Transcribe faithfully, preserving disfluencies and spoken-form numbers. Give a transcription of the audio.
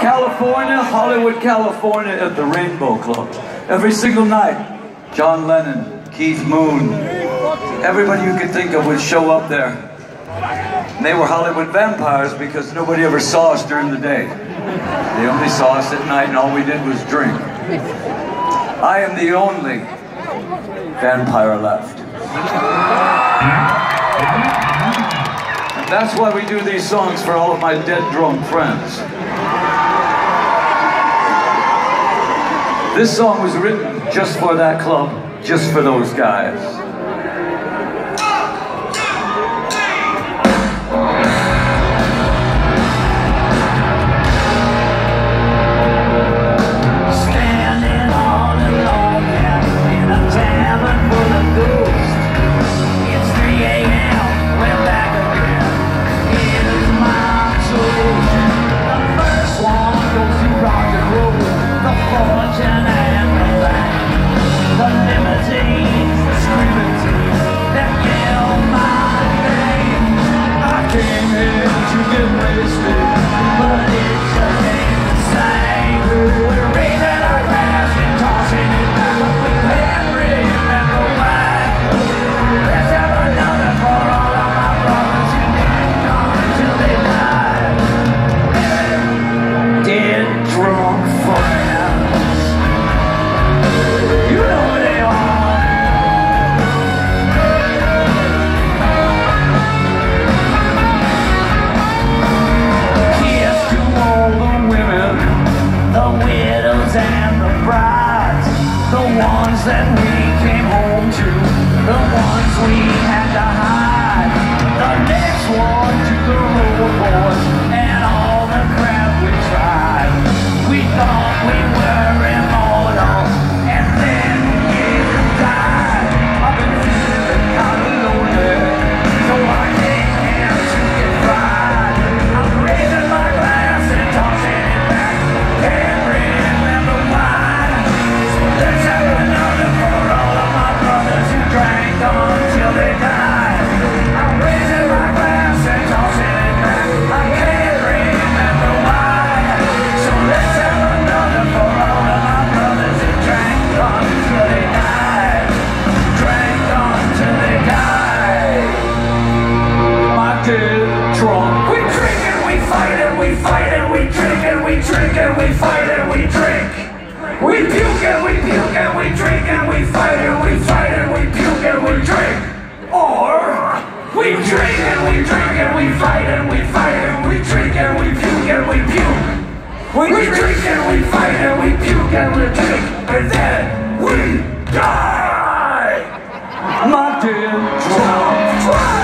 California, Hollywood, California, at the Rainbow Club. Every single night, John Lennon, Keith Moon, everybody you could think of would show up there. And they were Hollywood Vampires because nobody ever saw us during the day. They only saw us at night, and all we did was drink. I am the only vampire left. And that's why we do these songs for all of my dead drunk friends. This song was written just for that club, just for those guys. Standing all alone in a tavern full of ghosts. It's three A M, we're back again. It is my solution. The first one goes to rock and roll, the fortune and the back, the limousines, the screaming tears that yell my name. I came here to get wasted, but it just ain't the same. We're raising our glass and tossing it back up in Henry and the wine. Let's have another for all of my brothers who didn't come until they died. Dead drunk friends. That we came home to, the ones we had to hide, the next one to the road, and all the crap we tried. We thought we were immortal, and then we died. I've been feeling kind of lonely, so I can't have to get fried. I'm raising my glass and tossing it back, can't remember why. Let's have another. Drank until they died. I'm raising my glass and tossing it back. I can't remember why. So let's have another for all of my brothers who drank until they died. Drank until they died. My dear drunk. We drink and we fight and we fight and we drink and we drink and we fight and we drink. We puke and we puke and we drink and we fight and we fight and we puke and we drink. Or we drink and we drink and we fight and we fight and we drink and we puke and we puke. We drink and we fight and we puke and we drink, and then we die. My dear drunk friend.